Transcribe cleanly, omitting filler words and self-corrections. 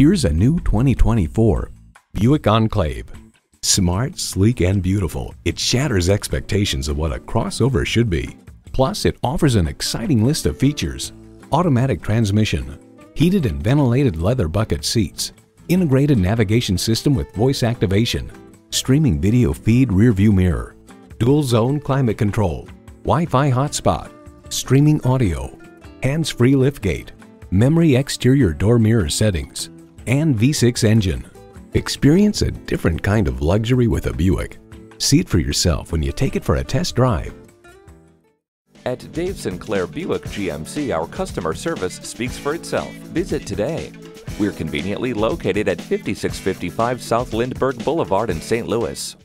Here's a new 2024 Buick Enclave. Smart, sleek, and beautiful, it shatters expectations of what a crossover should be. Plus, it offers an exciting list of features: automatic transmission, heated and ventilated leather bucket seats, integrated navigation system with voice activation, streaming video feed rearview mirror, dual zone climate control, Wi-Fi hotspot, streaming audio, hands-free liftgate, memory exterior door mirror settings, and V6 engine. Experience a different kind of luxury with a Buick. See it for yourself when you take it for a test drive. At Dave Sinclair Buick GMC, our customer service speaks for itself. Visit today. We're conveniently located at 5655 South Lindbergh Boulevard in St. Louis.